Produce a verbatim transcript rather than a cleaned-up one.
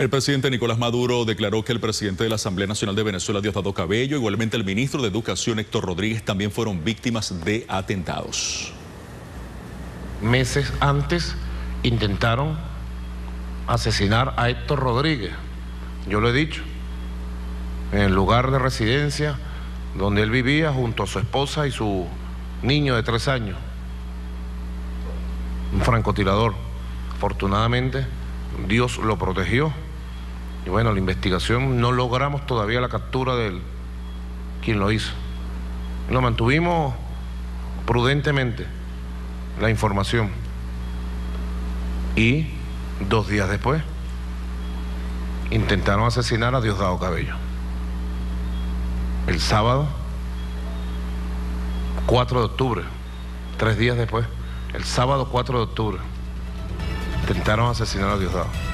El presidente Nicolás Maduro declaró que el presidente de la Asamblea Nacional de Venezuela, Diosdado Cabello, igualmente el ministro de Educación, Héctor Rodríguez, también fueron víctimas de atentados. Meses antes intentaron asesinar a Héctor Rodríguez, yo lo he dicho, en el lugar de residencia donde él vivía junto a su esposa y su niño de tres años. Un francotirador. Afortunadamente, Dios lo protegió. Y bueno, la investigación, no logramos todavía la captura de quien lo hizo. Lo mantuvimos prudentemente, la información. Y dos días después, intentaron asesinar a Diosdado Cabello. El sábado, cuatro de octubre, tres días después, el sábado cuatro de octubre, intentaron asesinar a Diosdado.